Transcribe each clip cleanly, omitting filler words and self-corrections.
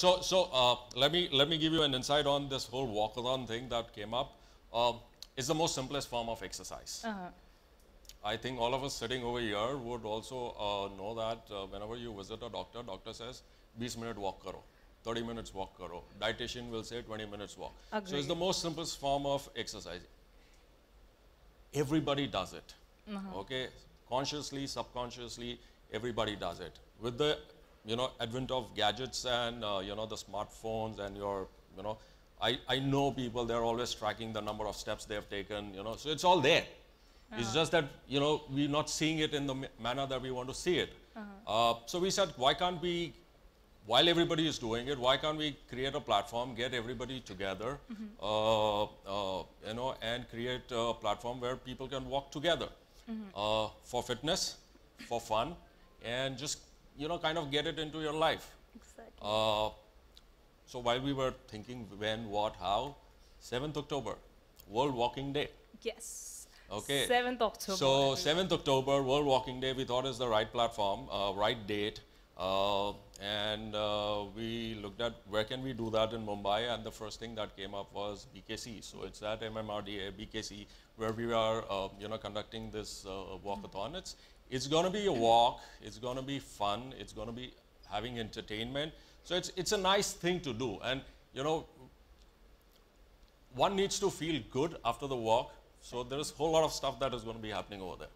So let me give you an insight on this whole walk-along thing that came up. It's the most simplest form of exercise. I think all of us sitting over here would also know that whenever you visit a doctor, doctor says 20 minute walk karo, 30 minutes walk karo. Dietitian will say 20 minutes walk. Agreed. So it's the most simplest form of exercise. Everybody does it. Okay, consciously, subconsciously, everybody does it. With the advent of gadgets and the smartphones and your I know people, they're always tracking the number of steps they have taken, so it's all there. It's just that we're not seeing it in the manner that we want to see it. So we said, why can't we, while everybody is doing it, why can't we create a platform, get everybody together, and create a platform where people can walk together for fitness, for fun, and just kind of get it into your life. Exactly. So while we were thinking when, what, how, 7th October, World Walking Day. Yes. Okay. 7th October. So 7th October, World Walking Day, we thought is the right platform, right date. And we looked at where can we do that in Mumbai, and the first thing that came up was BKC. So it's at MMRDA, BKC, where we are, conducting this walkathon. It's going to be a walk. It's going to be fun. It's going to be having entertainment. So it's a nice thing to do, and one needs to feel good after the walk. So there is a whole lot of stuff that is going to be happening over there.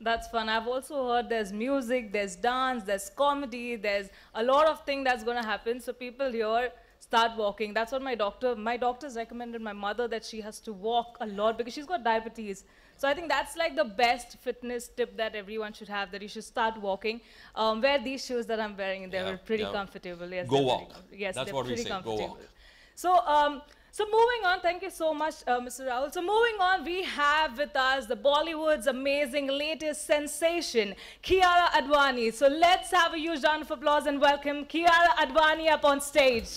That's fun. I've also heard there's music, there's dance, there's comedy, there's a lot of things that's going to happen. So people here start walking. That's what my doctors recommended my mother, that she has to walk a lot because she's got diabetes. So I think that's like the best fitness tip that everyone should have, that you should start walking. Wear these shoes that I'm wearing, and they were pretty comfortable. Yes, go walk. Yes, that's what we say, go walk. So, so moving on, thank you so much, Mr. Rahul. So moving on, we have with us the Bollywood's amazing latest sensation, Kiara Advani. So let's have a huge round of applause and welcome Kiara Advani up on stage.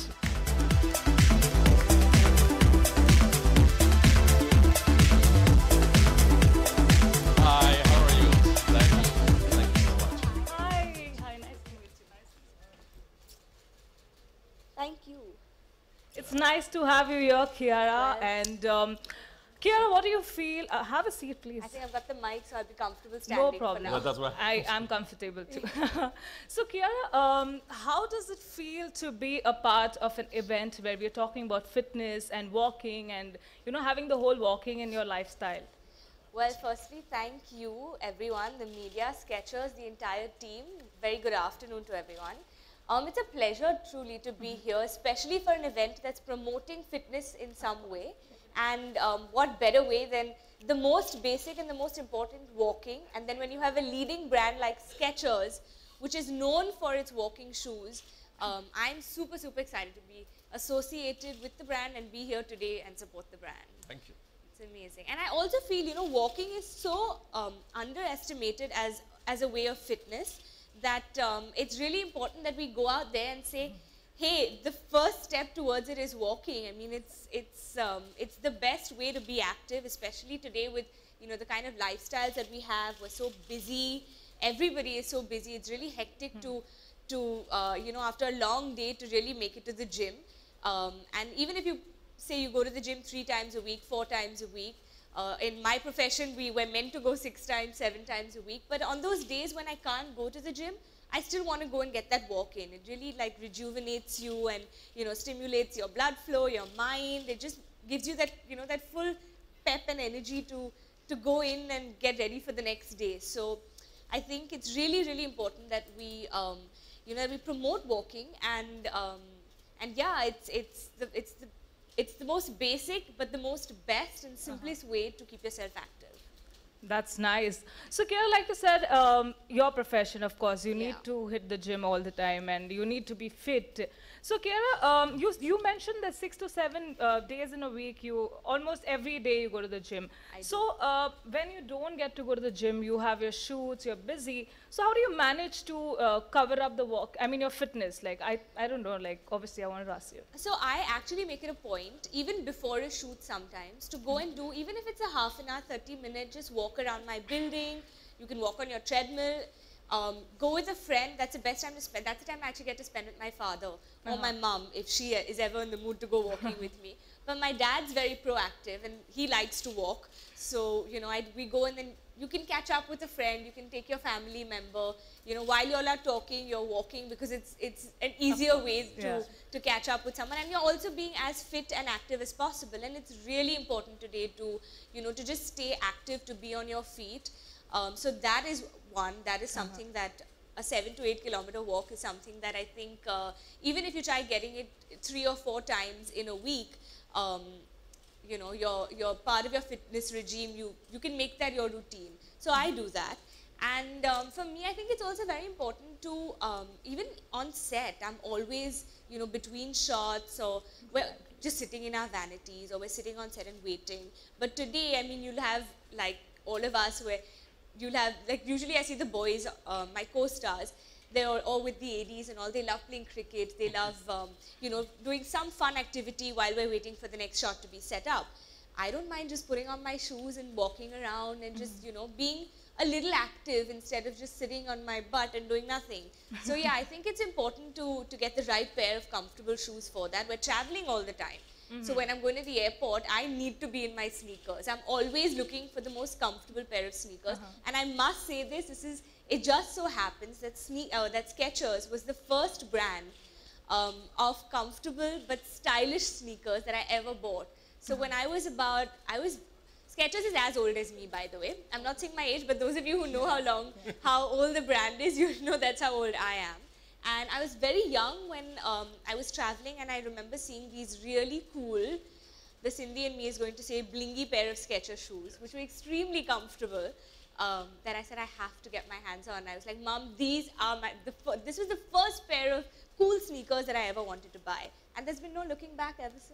Hi, how are you? Thank you so much. Hi. Hi, nice to meet you. Thank you. It's nice to have you here, Kiara. Well. And Kiara, what do you feel? Have a seat, please. I think I've got the mic, so I'll be comfortable standing. No problem. For now. No, that's why. I'm comfortable too. So, Kiara, how does it feel to be a part of an event where we're talking about fitness and walking, and having the whole walking in your lifestyle? Well, firstly, thank you, everyone, the media, Skechers, the entire team. Very good afternoon to everyone. It's a pleasure truly to be here, especially for an event that's promoting fitness in some way. And what better way than the most basic and the most important, walking. And then when you have a leading brand like Skechers, which is known for its walking shoes, I'm super, super excited to be associated with the brand and be here today and support the brand. Thank you. It's amazing. And I also feel, walking is so underestimated as a way of fitness, that it's really important that we go out there and say, hey, the first step towards it is walking. I mean, it's the best way to be active, especially today with the kind of lifestyles that we have. We're so busy. Everybody is so busy. It's really hectic to after a long day to really make it to the gym. And even if you say you go to the gym 3 times a week, 4 times a week, in my profession, we were meant to go 6 times, 7 times a week. But on those days when I can't go to the gym, I still want to go and get that walk in. It really rejuvenates you and, stimulates your blood flow, your mind. It just gives you that, that full pep and energy to go in and get ready for the next day. So I think it's really, really important that we, we promote walking. And, yeah, it's the most basic, but the most best and simplest way to keep yourself active. That's nice. So, Kiara, like you said, your profession, of course, you need to hit the gym all the time and you need to be fit. So, Kiara, you mentioned that 6 to 7 days in a week, you almost every day you go to the gym. So, when you don't get to go to the gym, you have your shoots, you're busy. So, how do you manage to cover up the walk? I mean, your fitness. Like, I don't know. Like, obviously, I want to ask you. So, I actually make it a point, even before a shoot sometimes, to go and do, even if it's a half an hour, 30 minutes, just walk around my building. You can walk on your treadmill. Go with a friend. That's the best time to spend. That's the time I actually get to spend with my father or my mum if she is ever in the mood to go walking with me. But my dad's very proactive and he likes to walk. So, you know, we go and then you can catch up with a friend. You can take your family member. You know, while you all are talking, you're walking because it's an easier way to catch up with someone. And you're also being as fit and active as possible. And it's really important today to, you know, to just stay active, to be on your feet. So that is one, that is something that a 7 to 8 kilometer walk is something that I think even if you try getting it 3 or 4 times in a week, you know, you're part of your fitness regime, you can make that your routine. So I do that. And for me, I think it's also very important to, even on set, I'm always, you know, between shots or we're just sitting in our vanities or we're sitting on set and waiting. But today, I mean, you'll have like all of us where you'll have, like, usually I see the boys, my co-stars, they're all with the ADs and all, they love playing cricket, they love, you know, doing some fun activity while we're waiting for the next shot to be set up. I don't mind just putting on my shoes and walking around and just, you know, being a little active instead of just sitting on my butt and doing nothing. So yeah, I think it's important to get the right pair of comfortable shoes for that. We're traveling all the time. So when I'm going to the airport, I need to be in my sneakers. I'm always looking for the most comfortable pair of sneakers. And I must say this, it just so happens that Skechers was the first brand of comfortable but stylish sneakers that I ever bought. So when I was about, Skechers is as old as me, by the way. I'm not saying my age, but those of you who know how old the brand is, you know that's how old I am. And I was very young when I was traveling and I remember seeing these really cool, the Sindhi and me is going to say, blingy pair of Skechers shoes, which were extremely comfortable, that I said I have to get my hands on. I was like, Mom, these are this was the first pair of cool sneakers that I ever wanted to buy. And there's been no looking back ever since.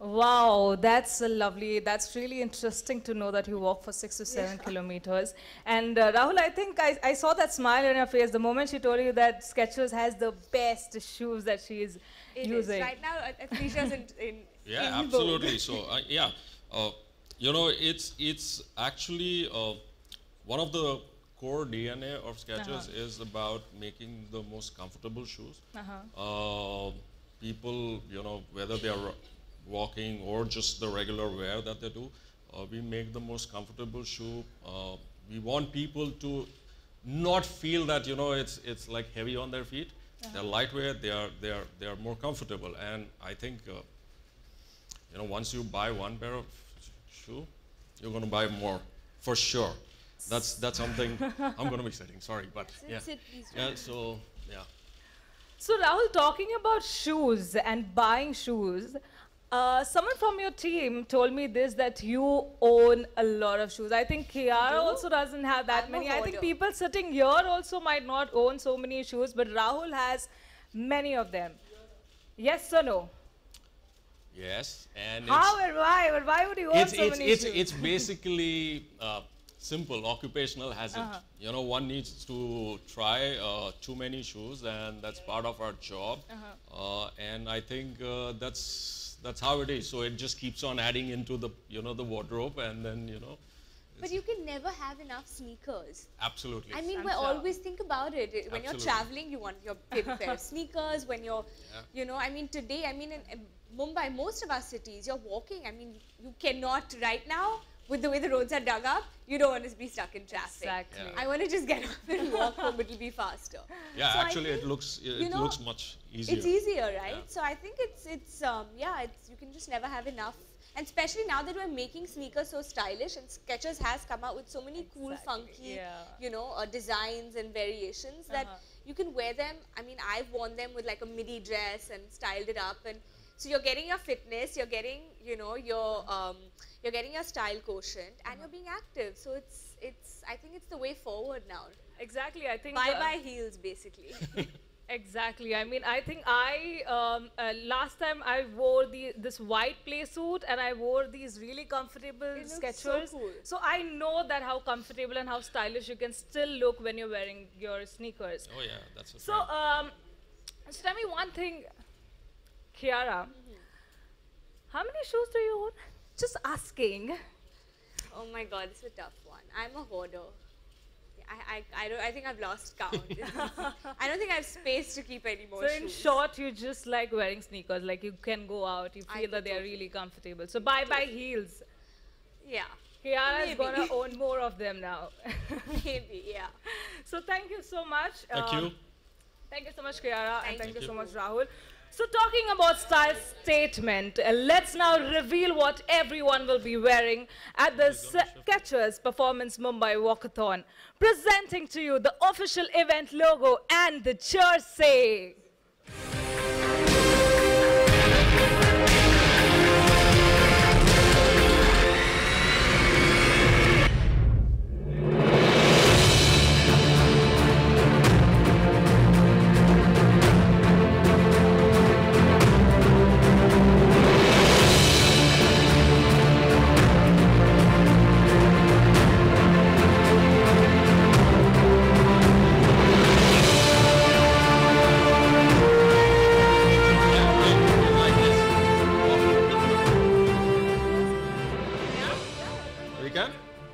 Wow, that's lovely. That's really interesting to know that you walk for 6 to 7 kilometers. And Rahul, I think I saw that smile on your face the moment she told you that Skechers has the best shoes that she is using. It is. Right now, Akshay in yeah, absolutely. So, yeah, you know, it's actually one of the core DNA of Skechers is about making the most comfortable shoes. People, you know, whether they are walking or just the regular wear that they do, we make the most comfortable shoe. We want people to not feel that, you know, it's like heavy on their feet. They're lightweight. They are more comfortable. And I think, you know, once you buy one pair of shoe, you're going to buy more for sure. That's something I'm going to be saying. Sorry, but so yeah. So Rahul, talking about shoes and buying shoes. Someone from your team told me this, that you own a lot of shoes. I think Kiara also doesn't have that many. I think people sitting here also might not own so many shoes, but Rahul has many of them. Yes or no? Yes. And how and why? But why would you own so many shoes? It's basically simple, occupational hazard. You know, one needs to try too many shoes, and that's part of our job. And I think that's how it is. So it just keeps on adding into the, you know, the wardrobe, and then, you know. But you can never have enough sneakers. Absolutely. I mean, we always think about it. When you're traveling, you want your big pair of sneakers. When you're, you know, I mean, today, I mean, in Mumbai, most of our cities, you're walking. I mean, you cannot right now, with the way the roads are dug up, you don't want to be stuck in traffic. Exactly. Yeah. I want to just get up and walk home, it'll be faster. Yeah, so actually it looks much easier. It's easier, right? Yeah. So I think you can just never have enough. And especially now that we're making sneakers so stylish, and Skechers has come out with so many cool, funky, you know, designs and variations that you can wear them. I mean, I've worn them with like a midi dress and styled it up, and so you're getting your fitness, you're getting, you know, you're getting your style quotient, and you're being active. So I think it's the way forward now. Exactly, I think. Bye-bye heels, basically. Exactly. I mean, I think last time I wore this white play suit, and I wore these really comfortable Skechers. So cool. So I know that how comfortable and how stylish you can still look when you're wearing your sneakers. Oh yeah, that's what. So just tell me one thing, Kiara, how many shoes do you own? Just asking. Oh my God, this is a tough one. I'm a hoarder. Yeah. I think I've lost count. I don't think I have space to keep any more. So in short, you just like wearing sneakers. Like you can go out, you feel that they are really comfortable. So bye bye heels. Yeah. Kiara's gonna own more of them now. Maybe, yeah. So thank you so much. Thank you. Thank you so much, Kiara, and thank you so much, Rahul. So talking about style statement, let's now reveal what everyone will be wearing at the Skechers Performance Mumbai Walkathon. Presenting to you the official event logo and the jersey.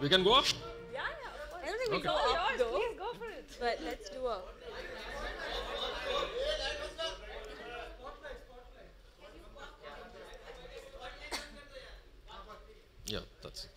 We can go up? Yeah, I don't think we go up though. Please go for it. But let's do a... yeah, that's it.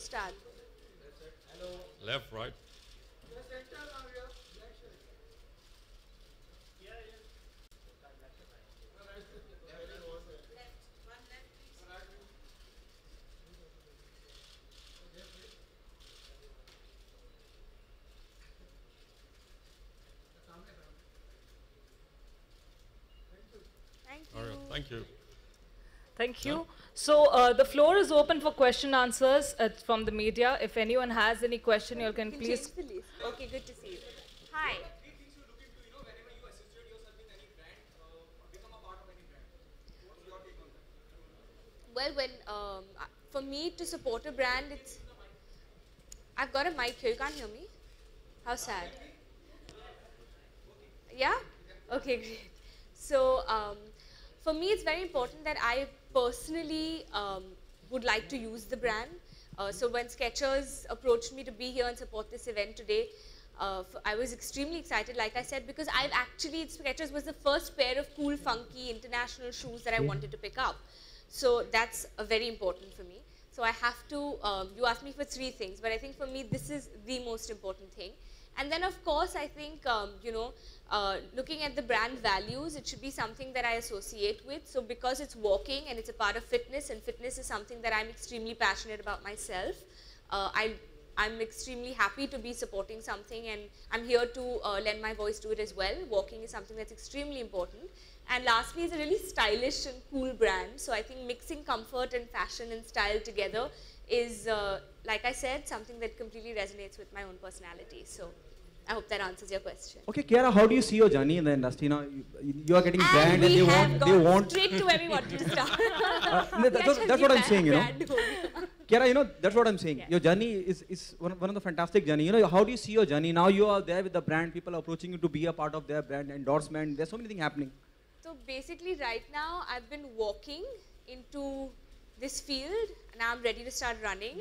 Start. Left, right. Thank you. Thank you. So the floor is open for question answers from the media. If anyone has any question, you can please. Okay, good to see you. Hi. Three things you look into, you know, whenever you associate yourself with any brand, become a part of any brand. What's your take on that? Well, for me to support a brand, it's. I've got a mic here. You can't hear me. How sad. Yeah. Okay, great. So for me, it's very important that I personally would like to use the brand. So when Skechers approached me to be here and support this event today, I was extremely excited, like I said, because I've actually, Skechers was the first pair of cool, funky, international shoes that I wanted to pick up. So that's very important for me. So I have to, you asked me for three things, but I think for me, this is the most important thing. And then of course, I think, you know, looking at the brand values, it should be something that I associate with. So because it's walking and it's a part of fitness, and fitness is something that I'm extremely passionate about myself, I'm extremely happy to be supporting something, and I'm here to lend my voice to it as well. Walking is something that's extremely important. And lastly, it's a really stylish and cool brand. So I think mixing comfort and fashion and style together is, like I said, something that completely resonates with my own personality. So I hope that answers your question. Okay, Kiara, how do you see your journey in the industry now? You are getting brand and they want straight to where we want you to start. That's what I'm saying, you know. Kiara, you know, that's what I'm saying. Yeah. Your journey is one of the fantastic journey. You know, how do you see your journey? Now you are there with the brand, people are approaching you to be a part of their brand, endorsement. There's so many things happening. So basically right now, I've been walking into this field, and I'm ready to start running,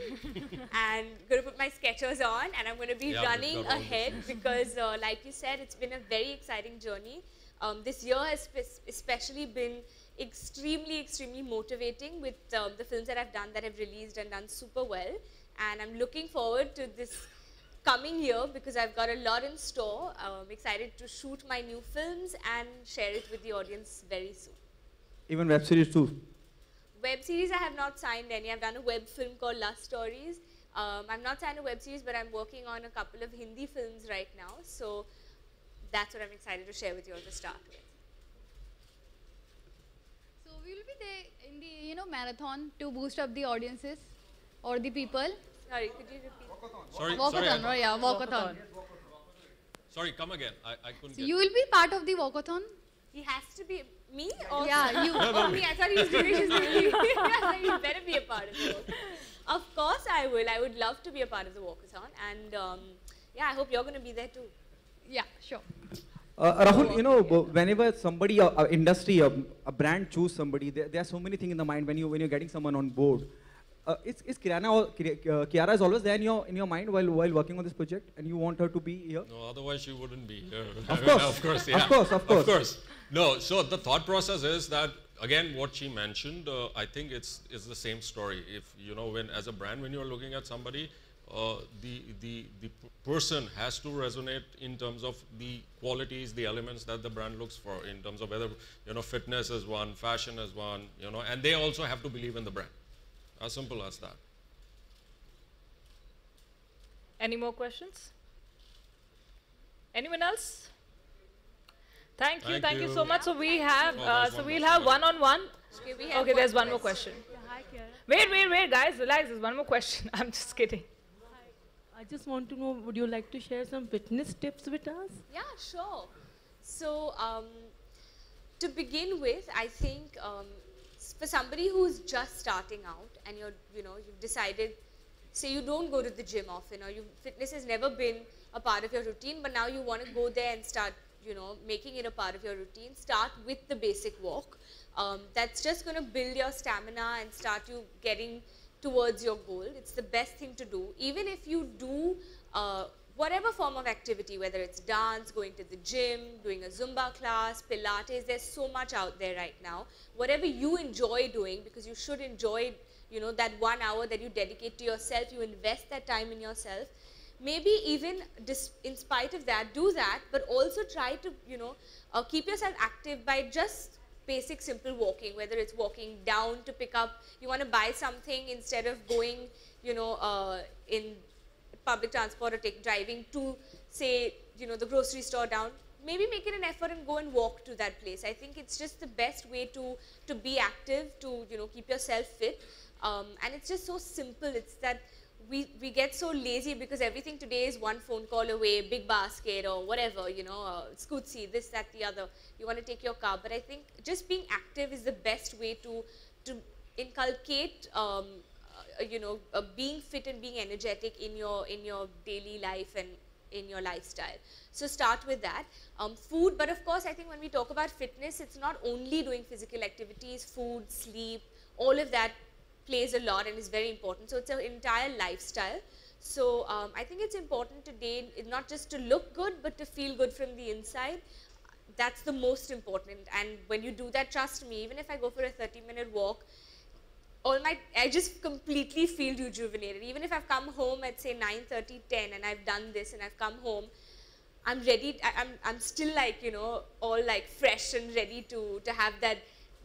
and going to put my Skechers on, and I'm going to be running ahead because, like you said, it's been a very exciting journey. This year has especially been extremely, extremely motivating with the films that I've done that have released and done super well, and I'm looking forward to this coming year because I've got a lot in store. I'm excited to shoot my new films and share it with the audience very soon. Even web series too. Web series, I have not signed any. I've done a web film called Love Stories. I've not signed a web series, but I'm working on a couple of Hindi films right now. So that's what I'm excited to share with you all to start with. So we will be there in the, you know, marathon to boost up the audiences or the people. Sorry, could you repeat? Walkathon. Sorry, walkathon, right? Yeah, walkathon. Sorry, come again. I couldn't get it. So you will be part of the walkathon? He has to be. Me? Or yeah, you. No, no, me. I thought he was doing it. You better be a part of the walkathon. Of course I will. I would love to be a part of the walkathon. And yeah, I hope you're going to be there too. Yeah, sure. Rahul, you know, whenever somebody, industry, a brand choose somebody, there are so many things in the mind when you're getting someone on board. Is Kiara is always there in your mind while working on this project, and you want her to be here? No, otherwise she wouldn't be here. Of course. No, so the thought process is that, again, what she mentioned, I think it's the same story. If, you know, when as a brand, when you're looking at somebody, the person has to resonate in terms of the qualities, the elements that the brand looks for, in terms of whether, you know, fitness is one, fashion is one, you know, and they also have to believe in the brand. As simple as that. Any more questions? Anyone else? Thank you so much. So we have, so we'll have one-on-one. Okay, there's one more question. Hi, Kiara. Wait, guys, relax. There's one more question. I'm just kidding. I just want to know, would you like to share some fitness tips with us? Yeah, sure. So, to begin with, I think for somebody who's just starting out and you've decided, say you don't go to the gym often, or fitness has never been a part of your routine, but now you want to go there and start, you know, making it a part of your routine, start with the basic walk. That's just going to build your stamina and start you getting towards your goal. It's the best thing to do. Even if you do whatever form of activity, whether it's dance, going to the gym, doing a Zumba class, Pilates, there's so much out there right now. Whatever you enjoy doing, because you should enjoy, you know, that 1 hour that you dedicate to yourself, you invest that time in yourself. Maybe even in spite of that, do that, but also try to, you know, keep yourself active by just basic simple walking, whether it's walking down to pick up, you want to buy something instead of going, you know, in public transport or driving to, say, you know, the grocery store down, maybe make it an effort and go and walk to that place. I think it's just the best way to be active, to, you know, keep yourself fit. And it's just so simple. It's that we get so lazy because everything today is one phone call away, big basket or whatever, you know, Scootsie, this, that, the other. You want to take your car, but I think just being active is the best way to inculcate, you know, being fit and being energetic in your daily life and in your lifestyle. So start with that. Food, but of course, I think when we talk about fitness, it's not only doing physical activities, food, sleep, all of that plays a lot and is very important. So it's an entire lifestyle. So I think it's important today, not just to look good, but to feel good from the inside. That's the most important. And when you do that, trust me, even if I go for a 30-minute walk, I just completely feel rejuvenated. Even if I've come home at say 9:30, 10, and I've done this and I've come home, I'm ready. I'm still, like, you know, all like fresh and ready to have that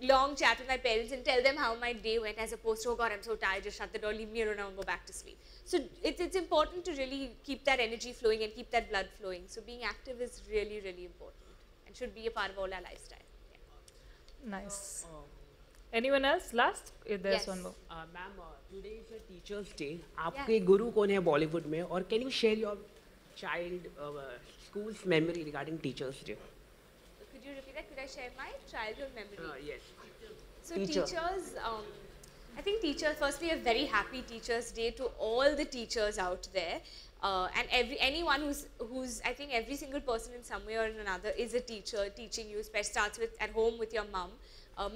long chat with my parents and tell them how my day went, as opposed to, oh God, I'm so tired, just shut the door, leave me alone, and go back to sleep. So it's important to really keep that energy flowing and keep that blood flowing. So being active is really, really important and should be a part of all our lifestyle. Yeah. Nice. Anyone else? Last? There's one more. Ma'am, today is a teacher's day. आपके गुरु कौन है बॉलीवुड में? और can you share your child school's memory regarding teacher's day? Could you repeat that? Could I share my childhood memory? Yes. So teachers, I think teachers, firstly, a very happy teacher's day to all the teachers out there. And anyone who's, I think every single person in some way or another is a teacher teaching you, especially starts with at home with your mom.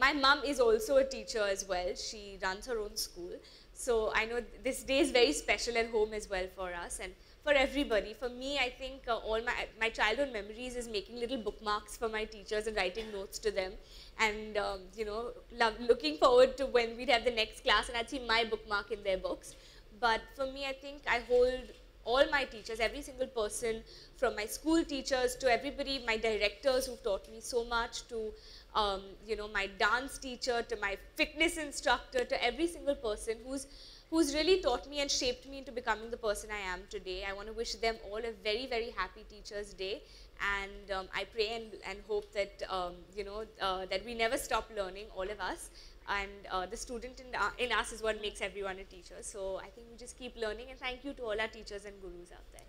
My mum is also a teacher as well. She runs her own school. So I know this day is very special at home as well for us and for everybody. For me, I think all my childhood memories is making little bookmarks for my teachers and writing notes to them. And, you know, looking forward to when we'd have the next class and I'd see my bookmark in their books. But for me, I think I hold all my teachers, every single person, from my school teachers to everybody, my directors who've taught me so much, to you know, my dance teacher, to my fitness instructor, to every single person who's really taught me and shaped me into becoming the person I am today. I want to wish them all a very, very happy Teachers' Day, and I pray and hope that you know, that we never stop learning, all of us, and the student in us is what makes everyone a teacher. So I think we just keep learning, and thank you to all our teachers and gurus out there.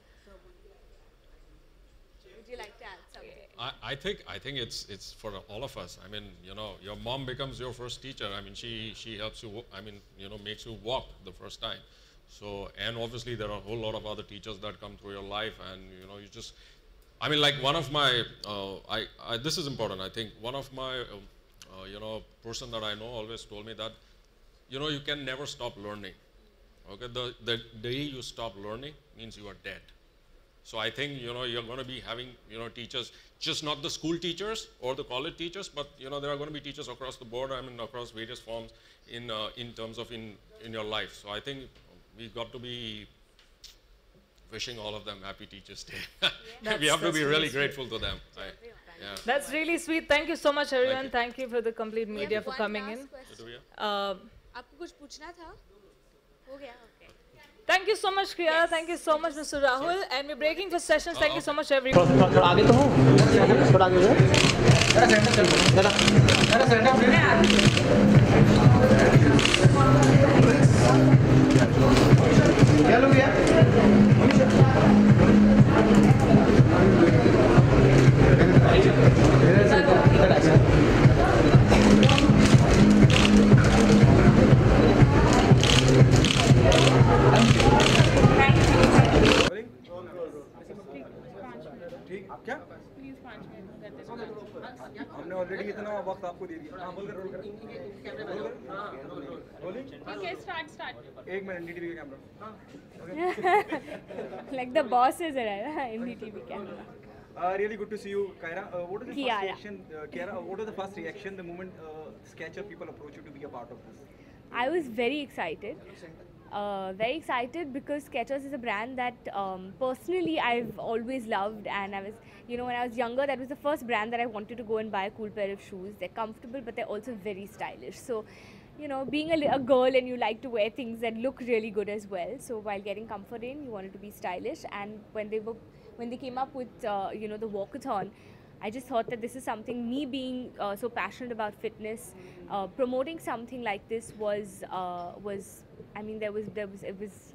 Would you like to add something? I think it's for all of us. I mean, you know, your mom becomes your first teacher. I mean, she helps you. I mean, you know, makes you walk the first time. So, and obviously there are a whole lot of other teachers that come through your life, and you know, you just, I mean, like one of my, this is important. I think one of my, you know, person that I know always told me that, you know, you can never stop learning. Okay, the day you stop learning means you are dead. So I think, you know, you're going to be having, you know, teachers, just not the school teachers or the college teachers, but, you know, there are going to be teachers across the board, I mean, across various forms in terms of in your life. So I think we've got to be wishing all of them happy Teachers' Day. Yeah. We have to be really grateful to them. Right? Yeah. That's really sweet. Thank you so much, everyone. Thank you for the complete media for coming in. Thank you so much, Kiara. Yes. Thank you so much, Mr. Rahul. Yes. And we're breaking for sessions. Thank you so much, everyone. हमने already इतना वक्त आपको दे दिया। हाँ, बोलकर roll करो। एक minute NDTV का camera. Like the boss is there, NDTV camera. Really good to see you, Kiara. What is the first reaction, Kiara? What is the first reaction the moment Skechers people approach you to be a part of this? I was very excited. Very excited because Skechers is a brand that personally I've always loved, and I was, you know, when I was younger, that was the first brand that I wanted to go and buy a cool pair of shoes. They're comfortable, but they're also very stylish. So, you know, being a girl and you like to wear things that look really good as well. So while getting comfort in, you wanted to be stylish. And when they came up with, you know, the walkathon, I just thought that this is something, me being so passionate about fitness, promoting something like this was, I mean, it was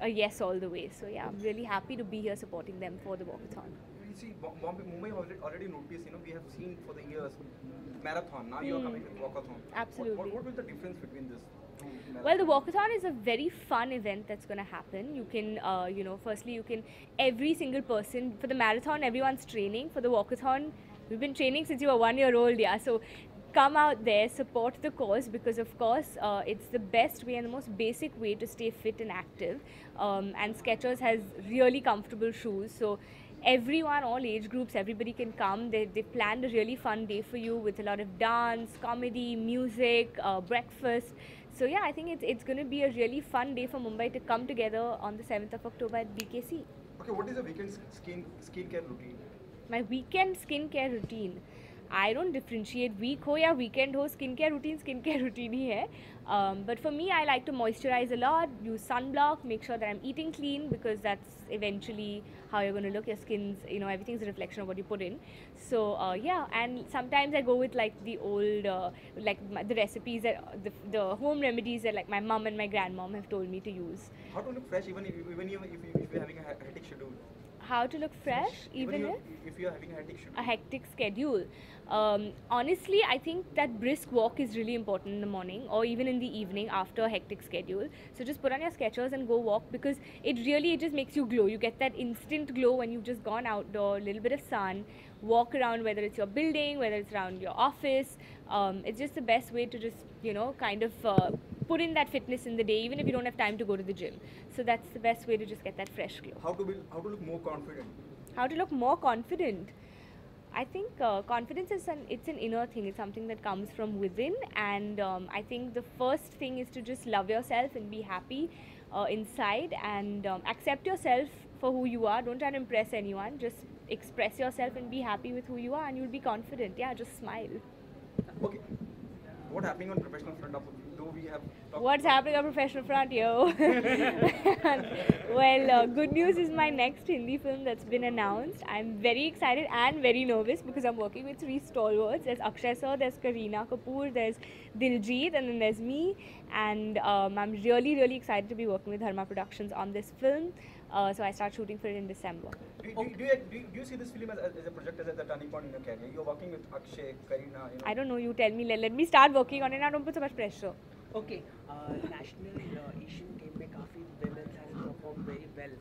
a yes all the way. So yeah, I'm really happy to be here supporting them for the walkathon. You see, Mumbai already noticed, you know, we have seen for the years marathon. Now you are coming with walkathon. Absolutely. What was the difference between this? Well, the walkathon is a very fun event that's going to happen. You can, you know, firstly you can, every single person, for the marathon everyone's training, for the walkathon we've been training since you were 1 year old, yeah. So come out there, support the cause, because of course it's the best way and the most basic way to stay fit and active. And Skechers has really comfortable shoes, so everyone, all age groups, everybody can come. They planned a really fun day for you with a lot of dance, comedy, music, breakfast. So yeah, I think it's going to be a really fun day for Mumbai to come together on the 7th of October at BKC. Okay, what is your weekend skincare routine? My weekend skincare routine. I don't differentiate week ho ya weekend ho, skincare routine hi hai. But for me, I like to moisturize a lot, use sunblock, make sure that I'm eating clean, because that's eventually how you're going to look. Your skin's, you know, everything's a reflection of what you put in. So yeah, and sometimes I go with like the old, the recipes, that the home remedies that like my mum and my grandmom have told me to use. How to look fresh even if you're having a hectic schedule? How to look fresh, even if you're having a hectic schedule. Honestly, I think that brisk walk is really important in the morning or even in the evening after a hectic schedule. So just put on your Skechers and go walk, because it just makes you glow. You get that instant glow when you've just gone outdoor, a little bit of sun, walk around, whether it's your building, whether it's around your office. It's just the best way to just, you know, kind of put in that fitness in the day, even if you don't have time to go to the gym. So that's the best way to just get that fresh glow. How to look more confident? How to look more confident? I think confidence is it's an inner thing. It's something that comes from within, and I think the first thing is to just love yourself and be happy inside, and accept yourself for who you are. Don't try to impress anyone. Just express yourself and be happy with who you are, and you'll be confident. Yeah, just smile. Okay. What's happening on professional front? Though we have what's happening on professional front, yo? Well, Good News is my next Hindi film that's been announced. I'm very excited and very nervous because I'm working with 3 stalwarts. There's Akshay sir, there's Kareena Kapoor, there's Diljit, and then there's me. And I'm really, really excited to be working with Dharma Productions on this film. So I start shooting for it in December. Do you see this film as a project, as a turning point in your career? You're working with Akshay, Kareena. You know. I don't know. You tell me. Let me start working on it. I don't put so much pressure. Okay. National Asian game में काफी women have performed very well.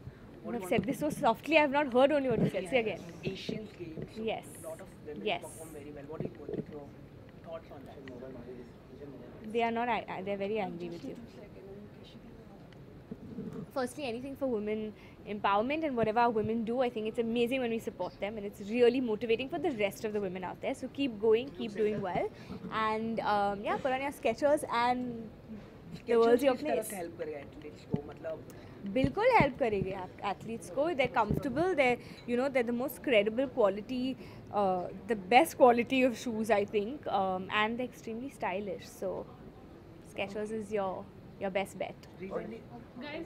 You have said this so softly. I have not heard only what you said. Say again. Asian games. Yes. A lot of women perform very well. What do you think? Your thoughts on that? They are not. They are very angry with you. Firstly, anything for women empowerment and whatever women do, I think it's amazing when we support them, and it's really motivating for the rest of the women out there. So keep going, keep doing well, and yeah, put on your Skechers and the world's your place. Help करेगा athletes को, मतलब बिल्कुल help करेगी आप athletes को. They're comfortable. They're the most credible quality, the best quality of shoes, I think, and they're extremely stylish. So Skechers is your best bet. Guys.